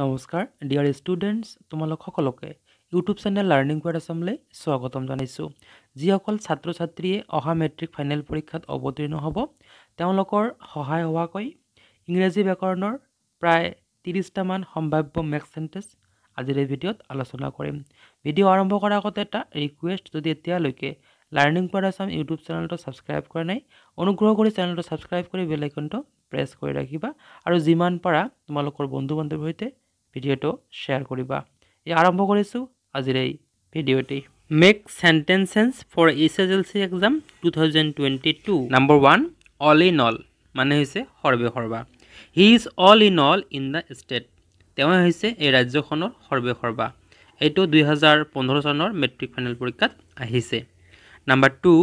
নমস্কাৰ dear students তোমালোক সকলোকে ইউটিউব চেনেল লাৰ্নিং পইণ্ট আছামলৈ স্বাগতম জনাইছো যিসকল ছাত্ৰ ছাত্ৰীয়ে অহা মেট্ৰিক ফাইনেল পৰীক্ষাত অৱতীৰ্ণ হ'ব তেওঁলোকৰ সহায় হোৱাকৈ ইংৰাজী ব্যাকৰণৰ প্ৰায় 30 টা মান সম্ভাৱ্য মেক্স সেন্টেন্স আজিৰ এই ভিডিঅ'ত আলোচনা কৰিম ভিডিঅ' আৰম্ভ কৰাৰ আগতে এটা ৰিকুৱেষ্ট যদি এতিয়ালৈকে লাৰ্নিং পইণ্ট আছাম ইউটিউব চেনেলটো সাবস্ক্ৰাইব কৰা নাই অনুগ্ৰহ কৰি চেনেলটো সাবস্ক্ৰাইব কৰি বেল আইকনটো প্ৰেছ কৰি ৰাখিবা আৰু যিমান পাৰা তোমালোকৰ বন্ধু বান্ধৱীৰ সৈতে ভিডিওটো শেয়াৰ কৰিবা এই আৰম্ভ কৰিছো আজিৰ এই ভিডিওটি make sentences for SSLC exam 2022 number 1 all in all মানে হৈছে সর্বে সর্বা he is all in the state তেওঁ হৈছে এই ৰাজ্যখনৰ সৰ্বে সৰ্বা এটো 2015 চনৰ মেট্ৰিক ফাইনেল পৰীক্ষাত আহিছে নাম্বাৰ 2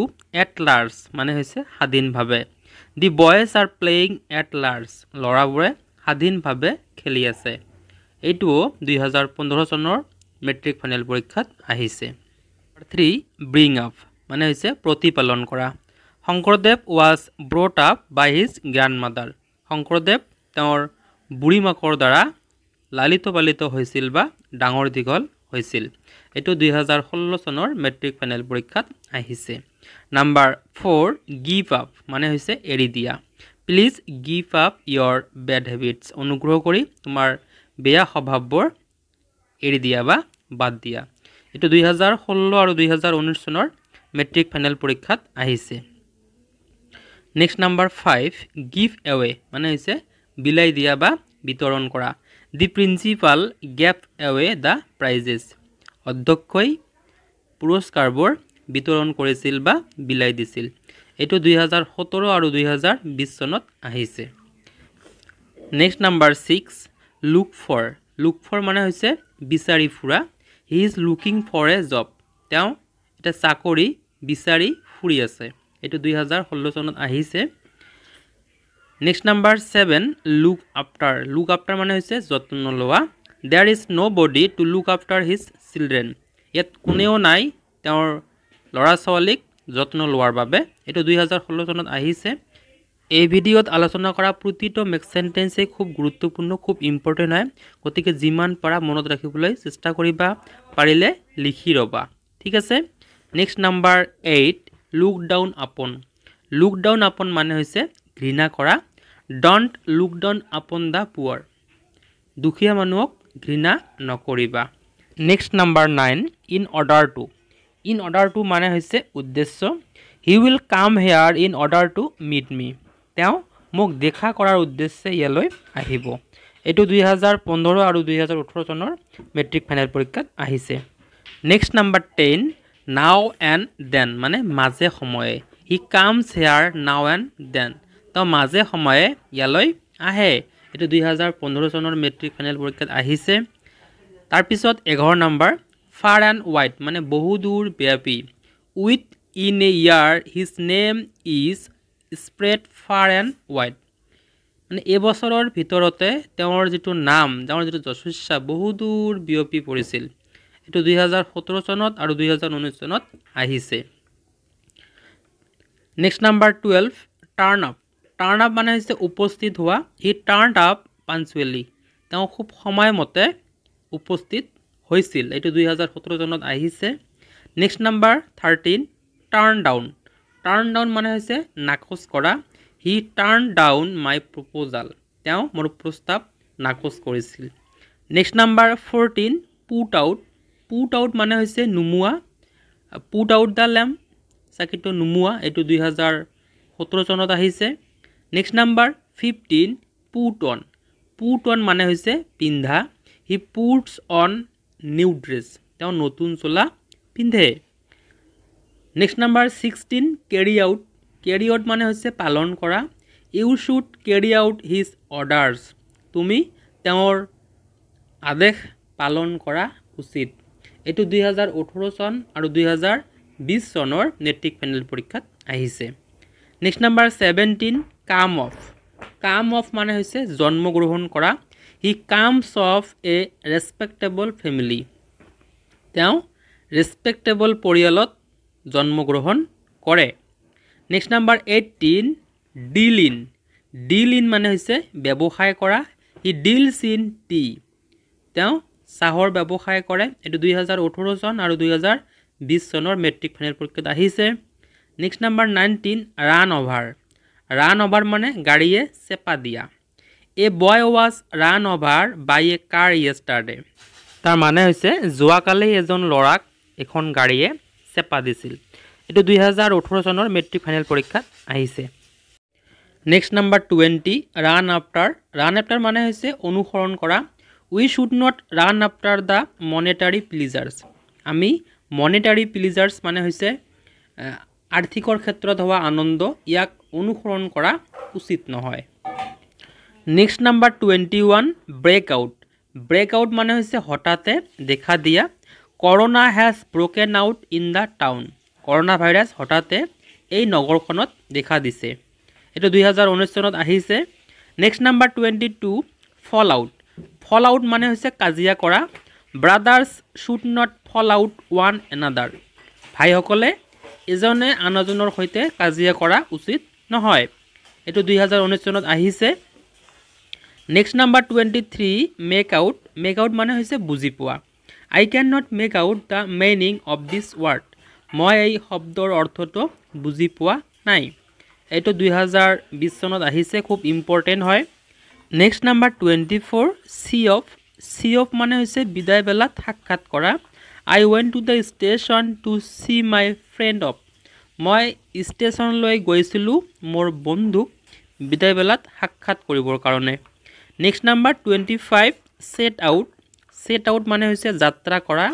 এট লাৰ্জ মানে হৈছে স্বাধীনভাৱে The boys are playing at large. লৰাবোৰে স্বাধীনভাৱে খেলি আছে। এইটো 2015 চনৰ মেট্ৰিক ফাইনেল পৰীক্ষাত আহিছে। 3 bring up মানে হৈছে প্ৰতিপালন কৰা। Sankardev was brought up by his grandmother. Sankardev তেওঁৰ বুঢ়ী মাকৰ দ্বাৰা লালিত পালিত হৈছিল বা ডাঙৰ দীঘল হৈছিল। এইটো 2016 চনৰ মেট্ৰিক ফাইনেল পৰীক্ষাত আহিছে। নাম্বাৰ 4 গিভ আপ মানে হইছে এৰি দিয়া please give up your bad habits অনুগ্ৰহ কৰি তোমাৰ বেয়া স্বভাৱৰ এৰি দিয়া বা বাদ দিয়া এটো 2016 আৰু 2019 চনৰ মেট্ৰিক ফাইনেল পৰীক্ষাত আহিছে নেক্সট নাম্বাৰ 5 গিভ অ্যাৱে মানে হইছে বিলাই দিয়া বা বিতৰণ কৰা the principal gave অ্যাৱে da prizes অধ্যক্ষই পুৰস্কাৰবোৰ বিতৰণ কৰিছিল বা বিলাই দিছিল এটো 2017 আৰু 2020 চনত আহিছে নেক্সট নাম্বাৰ 6 লুক ফৰ মানে হৈছে বিচাৰি ফুৰা he is looking for a job তেওঁ এটা চাকৰি বিচাৰি ফুৰি আছে এটো 2016 চনত আহিছে নেক্সট নাম্বাৰ 7 লুক আফটাৰ মানে হৈছে যত্ন লোৱা there is nobody to look after his children ইয়াত কোনেও নাই তেওঁৰ লৰা সওয়ালিক যত্ন লোৱাৰ বাবে এটো 2016 চনত আহিছে এই ভিডিওত আলোচনা কৰা প্ৰতিটো মেক্স সেন্টেন্সে খুব গুৰুত্বপূৰ্ণ খুব ইম্পৰ্টেন্ট হয় গতিকে যিমান পাৰা মনত ৰাখিবলৈ চেষ্টা কৰিবা পাৰিলে লিখি ৰবা ঠিক আছে next number 8 look down upon মানে হৈছে ঘৃণা কৰা ডন্ট লুক ডাউন আপন দা পুৱাৰ দুখীয়া মানুহক ঘৃণা নকৰিবা next number 9 in order to মানে হইছে উদ্দেশ্য he will come here in order to meet me তেওঁ মোক দেখা কৰাৰ উদ্দেশ্যে ইয়ালৈ আহিব এটো 2015 আৰু 2018 চনৰ মেট্ৰিক ফাইনেল পৰীক্ষাত আহিছে next number 10 now and then মানে মাজে সময়ে he comes here now and then তো মাজে সময়ে ইয়ালৈ আহে এটো 2015 চনৰ মেট্ৰিক ফাইনেল পৰীক্ষাত আহিছে তাৰ পিছত 11 নাম্বাৰ far and wide মানে বহু দূৰ ব্যাপী with in a year his name is spread far and wide মানে এবছৰৰ ভিতৰতে তেওঁৰ যেটো নাম তেওঁৰ যেটো যশস্যা বহু দূৰ ব্যাপী পৰিছিল এটো 2017 চনত আৰু 2019 চনত আহিছে নেক্সট নাম্বাৰ 12 টাৰ্ন আপ মানে হৈছে উপস্থিত হোৱা হি টার্নড আপ punctually তেওঁ খুব সময়মতে উপস্থিত হৈছিল এটো 2017 চনত আহিছে নেক্সট নাম্বাৰ 13 টাৰ্ন ডাউন মানে হৈছে নাকচ কৰা হি টাৰ্ন ডাউন মাই প্ৰপ'জাল তেওঁ মোৰ প্ৰস্তাৱ নাকচ কৰিছিল নেক্সট নাম্বাৰ 14 পুট আউট মানে হৈছে নুমুৱা পুট আউট দা ল্যাম্প সাকিটো নুমুৱা এটো 2017 চনত আহিছে নেক্সট নাম্বাৰ 15 পুট অন মানে হৈছে পিন্ধা he puts on new dress তেওঁ নতুন চোলা পিন্ধে নেক্সট নাম্বাৰ 16 ক্যাৰি আউট মানে হৈছে পালন কৰা you should carry out his orders তুমি তেওঁৰ আদেশ পালন কৰা উচিত এটো 2018 চন আৰু 2020 চনৰ মেট্ৰিক ফাইনেল পৰীক্ষাত আহিছে নেক্সট নাম্বাৰ 17 কাম অফ মানে হৈছে জন্ম গ্ৰহণ কৰা He comes of a respectable family তেওঁ respectable পৰিয়ালত জন্মগ্ৰহণ কৰে নেক্সট নাম্বাৰ 18 ডিল ইন মানে হৈছে ব্যৱসায় কৰা হি ডিলস ইন টি তেওঁ সাহৰ ব্যৱসায় কৰে এটো 2018 সন আৰু 2020 সনৰ মেট্ৰিক ফাইনেল পৰীক্ষাত আহিছে নেক্সট নাম্বাৰ 19 রান ওভার মানে গাড়িয়ে চেপা দিয়া এ বয় ওয়াজ রান ওভার বাই এ কাৰ ইয়েস্টাৰডে তাৰ মানে হৈছে জুৱা কালে এজন লৰাক এখন গাড়িয়ে চেপা দিছিল এটো 2018 সনৰ মেট্ৰিক ফাইনেল পৰীক্ষাত আহিছে নেক্সট নাম্বাৰ 20 ৰান আফটাৰ মানে হৈছে অনুসৰণ কৰা We should not run after the monetary pleasures. আমি monetary pleasures মানে হইছে আৰ্থিকৰ ক্ষেত্ৰত হোৱা আনন্দ ইয়াক অনুসৰণ কৰা উচিত নহয় নেক্সট নাম্বাৰ 21 ব্ৰেক আউট মানে হইছে হঠাতে দেখা দিয়া corona has broken out in the town corona virus হঠাতে এই নগৰখনত দেখা দিছে এটো 2019 চনত আহিছে নেক্সট নাম্বাৰ 22 ফল আউট মানে হইছে কাজিয়া কৰা brothers should not fall out one another ভাই হকলে এজনে আনজনৰ হৈতে কাজিয়া কৰা উচিত নহয় এটো 2019 চনত আহিছে নেক্সট নাম্বাৰ 23 মেক আউট মানে হইছে বুজি পোৱা I can not make out the meaning of this word মই এই শব্দৰ অৰ্থটো বুজি পোৱা নাই এটো 2020 চনত আহিছে খুব ইম্পৰ্টেন্ট হয় নেক্সট নাম্বাৰ 24 সি অফ মানে হৈছে বিদায় বেলা সাক্ষাৎ কৰা I went to the station to see my friend off মই স্টেশন লৈ গৈছিলু মোৰ বন্ধু বিদায় বেলা সাক্ষাৎ কৰিবৰ কাৰণে নেক্সট নাম্বাৰ 25 সেট আউট মানে হৈছে যাত্ৰা কৰা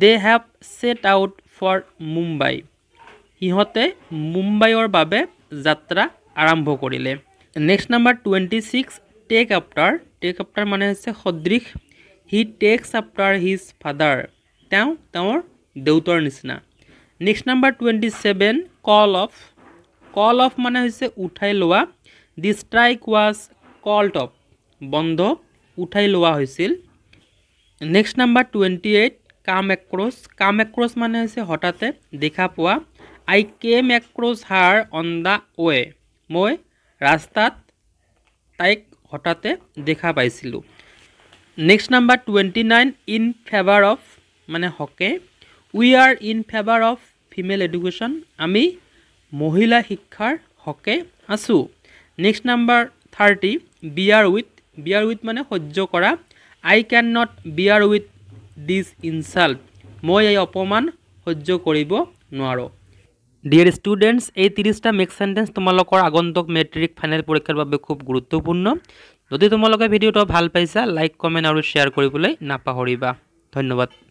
they have set out for Mumbai ইহতে মুম্বাইৰ বাবে যাত্ৰা আৰম্ভ কৰিলে নেক্সট নাম্বাৰ 26 টেক আফটাৰ মানে হচ্ছে সদৃশ he takes after his father তেওঁৰ দেউতৰ নিচিনা নেক্সট নাম্বাৰ 27 কল অফ মানে হচ্ছে উঠাই লোৱা the strike was called off বন্ধ উঠাই লোৱা হৈছিল নেক্সট নাম্বাৰ 28 কাম এক্ৰস মানে হচ্ছে হঠাতে দেখা পোৱা I came এক্ৰস her on the way মই ৰাস্তাত তাইক হঠাতে দেখা পাইছিল next number 29 in favour of মানে হকে we are in favour of female education আমি মহিলা শিক্ষাৰ হকে আছো নেক্সট নাম্বাৰ 30 বিয়াৰ উইথ মানে সহ্য কৰা I can not bear with this insult মই এই অপমান সহ্য কৰিব নোৱাৰো ডিয়াৰ স্টুডেন্টস এই 30টা মেক সেন্টেন্স তোমালোকৰ আগন্তুক মেট্ৰিক ফাইনেল পৰীক্ষাৰ বাবে খুব গুৰুত্বপূৰ্ণ যদি তোমালোকে ভিডিওটো ভাল পাইছা লাইক কমেন্ট আৰু শেয়াৰ কৰিবলৈ নাপাহৰিবা ধন্যবাদ